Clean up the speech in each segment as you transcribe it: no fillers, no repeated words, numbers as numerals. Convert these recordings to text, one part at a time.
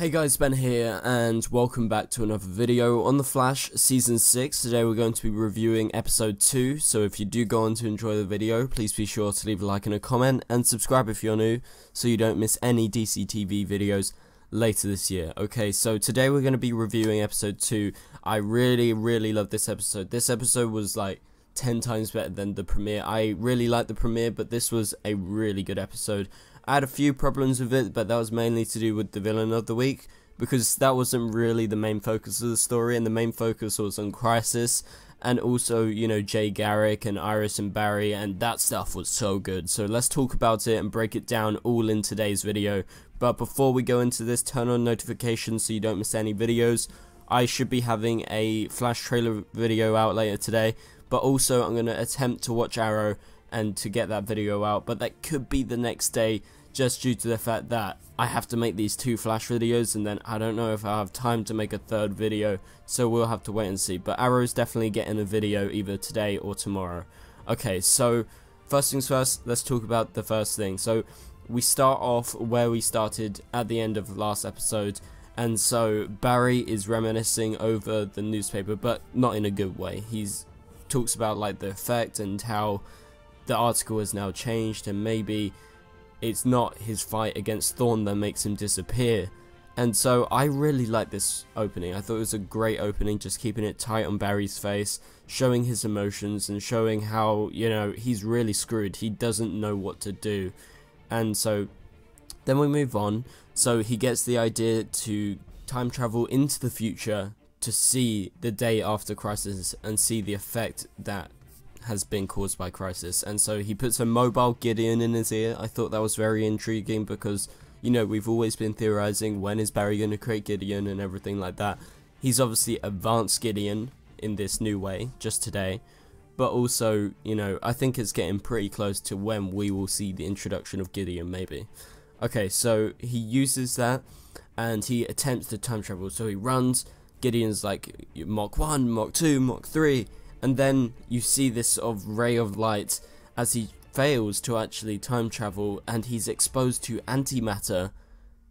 Hey guys, Ben here and welcome back to another video on The Flash Season 6. Today we're going to be reviewing Episode 2, so if you do go on to enjoy the video, please be sure to leave a like and a comment and subscribe if you're new so you don't miss any DCTV videos later this year. Okay, so today we're going to be reviewing Episode 2. I really love this episode. This episode was like 10 times better than the premiere. I really liked the premiere, but this was a really good episode. I had a few problems with it, but that was mainly to do with the villain of the week, because that wasn't really the main focus of the story, and the main focus was on Crisis, and also, you know, Jay Garrick and Iris and Barry, and that stuff was so good. So let's talk about it and break it down all in today's video. But before we go into this, turn on notifications so you don't miss any videos. I should be having a Flash trailer video out later today, but also I'm going to attempt to watch Arrow and to get that video out, but that could be the next day just due to the fact that I have to make these two Flash videos, and then I don't know if I have time to make a third video, so we'll have to wait and see. But Arrow's definitely getting a video either today or tomorrow. Okay, so first things first, let's talk about the first thing. So we start off where we started at the end of last episode, and so Barry is reminiscing over the newspaper, but not in a good way. He's talks about like the effect and how the article has now changed, and maybe it's not his fight against Thorn that makes him disappear. And so I really like this opening. I thought it was a great opening, just keeping it tight on Barry's face, showing his emotions and showing how, you know, he's really screwed. He doesn't know what to do. And so then we move on. So he gets the idea to time travel into the future to see the day after Crisis and see the effect that has been caused by Crisis. And so he puts a mobile Gideon in his ear. I thought that was very intriguing because, you know, we've always been theorizing when is Barry going to create Gideon and everything like that. He's obviously advanced Gideon in this new way just today, but also, you know, I think it's getting pretty close to when we will see the introduction of Gideon maybe. Okay, so he uses that and he attempts to time travel. So he runs, Gideon's like Mach 1, Mach 2, Mach 3, and then you see this sort of ray of light as he fails to actually time travel, and he's exposed to antimatter,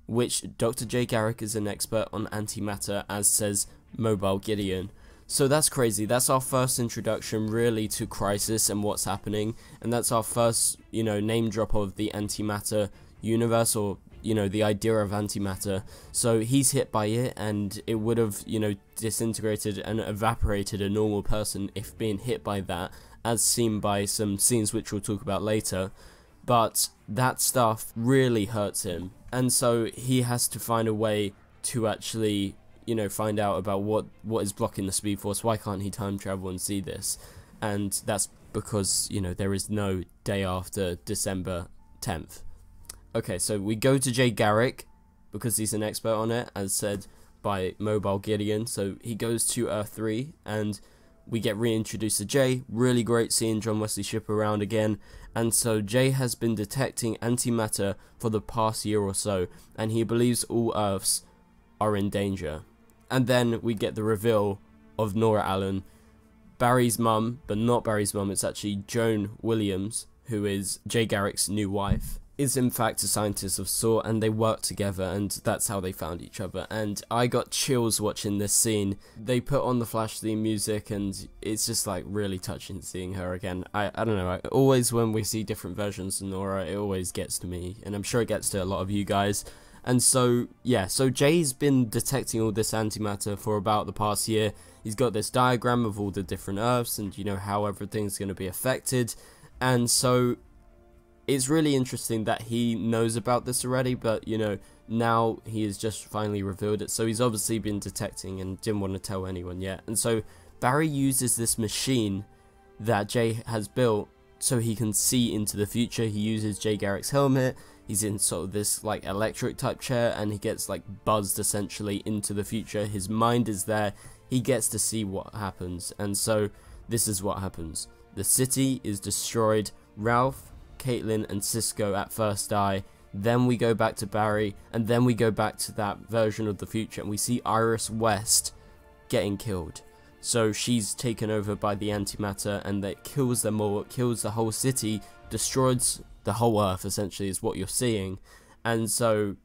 which Dr. Jay Garrick is an expert on antimatter, as says Mobile Gideon. So that's crazy. That's our first introduction really to Crisis and what's happening, and that's our first, you know, name drop of the antimatter universe, or, you know, the idea of antimatter. So he's hit by it, and it would have, you know, disintegrated and evaporated a normal person if being hit by that, as seen by some scenes which we'll talk about later. But that stuff really hurts him, and so he has to find a way to actually, you know, find out about what is blocking the Speed Force. Why can't he time travel and see this? And that's because, you know, there is no day after December 10th. Okay, so we go to Jay Garrick because he's an expert on it, as said by Mobile Gideon. So he goes to Earth 3 and we get reintroduced to Jay. Really great seeing John Wesley Shipp around again. And so Jay has been detecting antimatter for the past year or so, and he believes all Earths are in danger. And then we get the reveal of Nora Allen, Barry's mum, but not Barry's mum, it's actually Joan Williams, who is Jay Garrick's new wife, is in fact a scientist of sort, and they work together, and that's how they found each other. And I got chills watching this scene. They put on the Flash theme music, and it's just like really touching seeing her again. I don't know, always when we see different versions of Nora, it always gets to me, and I'm sure it gets to a lot of you guys. And so yeah, so Jay's been detecting all this antimatter for about the past year. He's got this diagram of all the different Earths and, you know, how everything's going to be affected. And so it's really interesting that he knows about this already, but, you know, now he has just finally revealed it. So he's obviously been detecting and didn't want to tell anyone yet. And so Barry uses this machine that Jay has built so he can see into the future. He uses Jay Garrick's helmet. He's in sort of this like electric type chair, and he gets like buzzed essentially into the future. His mind is there. He gets to see what happens. And so this is what happens. The city is destroyed. Ralph, Caitlin and Cisco at first die, then we go back to Barry, and then we go back to that version of the future, and we see Iris West getting killed. So she's taken over by the antimatter, and that kills them all. It kills the whole city, destroys the whole Earth essentially is what you're seeing. And so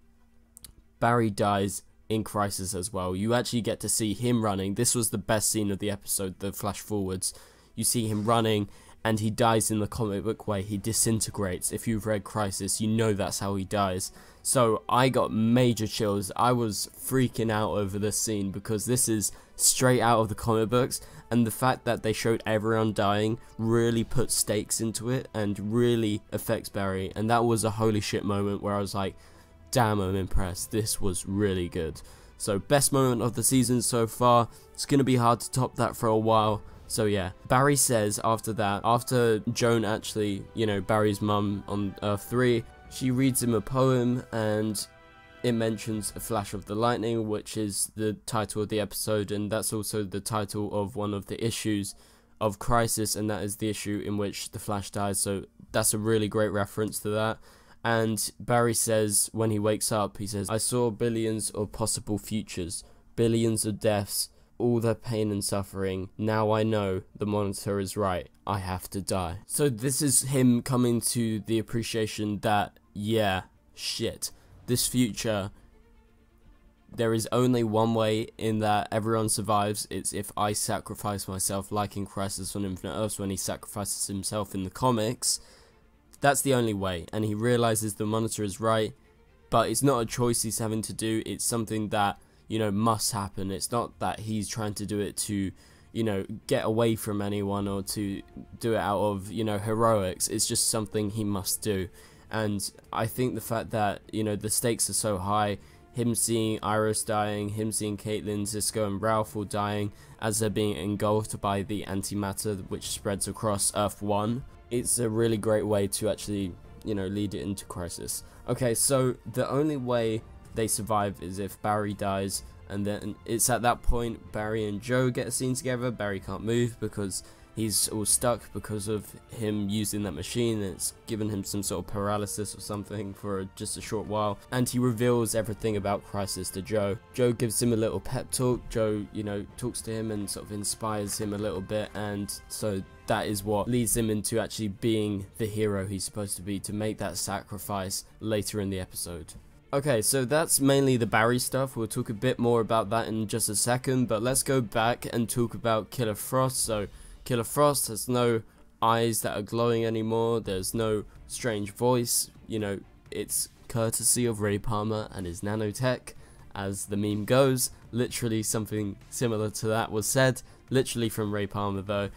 Barry dies, in Crisis as well. You actually get to see him running. This was the best scene of the episode, the flash forwards. You see him running and he dies in the comic book way. He disintegrates. If you've read Crisis, you know that's how he dies. So I got major chills. I was freaking out over this scene because this is straight out of the comic books, and the fact that they showed everyone dying really put stakes into it and really affects Barry, and that was a holy shit moment where I was like, damn, I'm impressed. This was really good. So best moment of the season so far. It's gonna be hard to top that for a while. So yeah, Barry says after that, after Joan actually, you know, Barry's mum on Earth 3, she reads him a poem and it mentions A Flash of the Lightning, which is the title of the episode, and that's also the title of one of the issues of Crisis, and that is the issue in which the Flash dies, so that's a really great reference to that. And Barry says when he wakes up, he says, "I saw billions of possible futures, billions of deaths, all their pain and suffering. Now I know the Monitor is right. I have to die." So this is him coming to the appreciation that, yeah, shit, this future, there is only one way in that everyone survives. It's if I sacrifice myself, like in Crisis on Infinite Earths when he sacrifices himself in the comics. That's the only way, and he realizes the Monitor is right, but it's not a choice he's having to do. It's something that, you know, must happen. It's not that he's trying to do it to, you know, get away from anyone or to do it out of, you know, heroics. It's just something he must do. And I think the fact that, you know, the stakes are so high, him seeing Iris dying, him seeing Caitlin, Cisco and Ralph all dying as they're being engulfed by the antimatter which spreads across Earth 1, it's a really great way to actually, you know, lead it into Crisis. Okay, so the only way they survive is if Barry dies, and then it's at that point Barry and Joe get a scene together. Barry can't move because he's all stuck because of him using that machine, and it's given him some sort of paralysis or something for just a short while, and he reveals everything about Crisis to Joe. Joe gives him a little pep talk. Joe, you know, talks to him and sort of inspires him a little bit, and so that is what leads him into actually being the hero he's supposed to be, to make that sacrifice later in the episode. Okay, so that's mainly the Barry stuff. We'll talk a bit more about that in just a second, but let's go back and talk about Killer Frost. So Killer Frost has no eyes that are glowing anymore. There's no strange voice. You know, it's courtesy of Ray Palmer and his nanotech, as the meme goes. Literally something similar to that was said, literally from Ray Palmer though.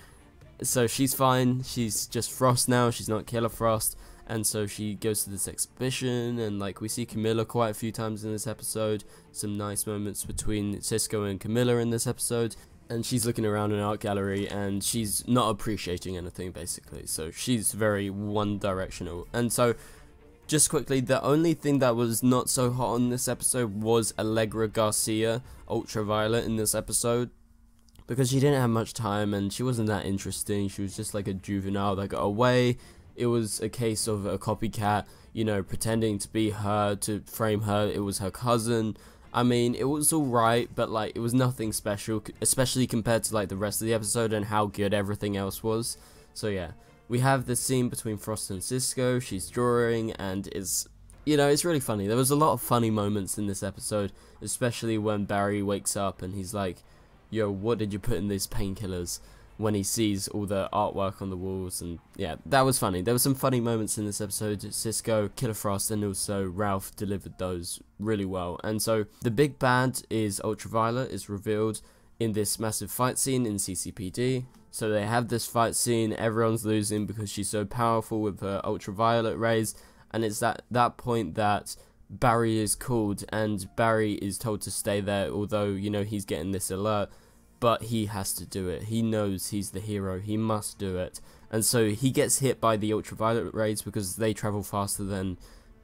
So she's fine. She's just Frost now. She's not Killer Frost. And so she goes to this exhibition, and like we see Camilla quite a few times in this episode. Some nice moments between Cisco and Camilla in this episode. And she's looking around an art gallery and she's not appreciating anything basically. So she's very one directional. And so just quickly, the only thing that was not so hot on this episode was Allegra Garcia, Ultraviolet, in this episode, because she didn't have much time and she wasn't that interesting. She was just like a juvenile that got away. It was a case of a copycat, you know, pretending to be her, to frame her. It was her cousin. I mean, it was alright, but like, it was nothing special, especially compared to like the rest of the episode and how good everything else was. So yeah, we have this scene between Frost and Cisco. She's drawing and it's, you know, it's really funny. There was a lot of funny moments in this episode, especially when Barry wakes up and he's like, yo, what did you put in these painkillers? When he sees all the artwork on the walls, and yeah, that was funny. There were some funny moments in this episode. Cisco, Killer Frost, and also Ralph delivered those really well. And so the big bad is Ultraviolet, is revealed in this massive fight scene in CCPD. So they have this fight scene, everyone's losing because she's so powerful with her ultraviolet rays, and it's at that point that Barry is called, and Barry is told to stay there, although, you know, he's getting this alert. But he has to do it. He knows he's the hero. He must do it. And so he gets hit by the ultraviolet rays because they travel faster than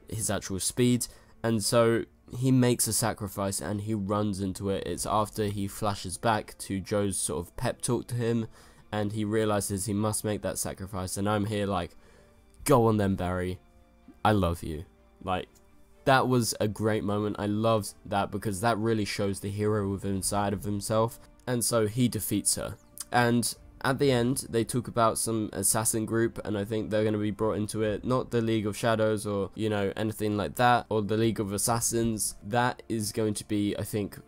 his actual speed. And so he makes a sacrifice and he runs into it. It's after he flashes back to Joe's sort of pep talk to him, and he realizes he must make that sacrifice. And I'm here like, go on then, Barry. I love you. Like, that was a great moment. I loved that because that really shows the hero within inside of himself. And so he defeats her, and At the end, they talk about some assassin group, and I think they're going to be brought into it. Not the League of Shadows or, you know, anything like that, or the League of Assassins. That is going to be, I think,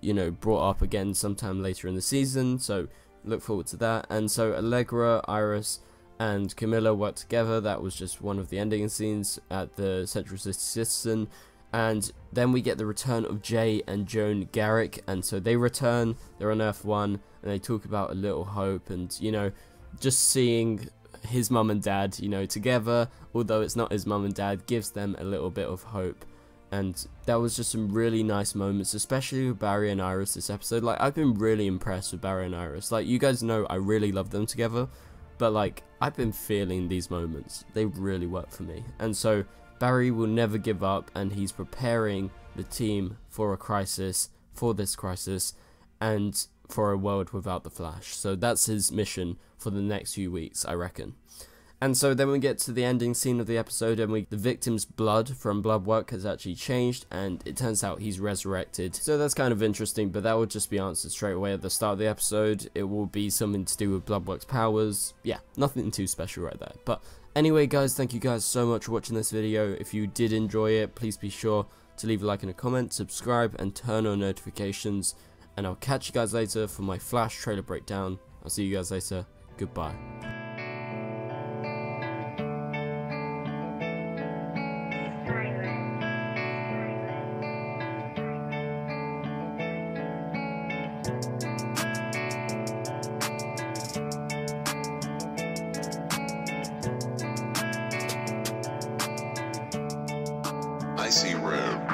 you know, brought up again sometime later in the season, so look forward to that. And so Allegra, Iris, and Camilla worked together. That was just one of the ending scenes at the Central City Citizen. And then we get the return of Jay and Joan Garrick, and so they return, they're on Earth 1, and they talk about A Little Hope, and, you know, just seeing his mum and dad, you know, together, although it's not his mum and dad, gives them a little bit of hope. And that was just some really nice moments, especially with Barry and Iris this episode. Like, I've been really impressed with Barry and Iris. Like, you guys know I really love them together, but, like, I've been feeling these moments. They really work for me. And so Barry will never give up, and he's preparing the team for a crisis, for this crisis, and for a world without the Flash. So that's his mission for the next few weeks, I reckon. And so then we get to the ending scene of the episode, and the victim's blood from Bloodwork has actually changed, and it turns out he's resurrected. So that's kind of interesting, but that will just be answered straight away at the start of the episode. It will be something to do with Bloodwork's powers. Yeah, nothing too special right there. But anyway, guys, thank you guys so much for watching this video. If you did enjoy it, please be sure to leave a like and a comment, subscribe, and turn on notifications. And I'll catch you guys later for my Flash trailer breakdown. I'll see you guys later. Goodbye. I see red.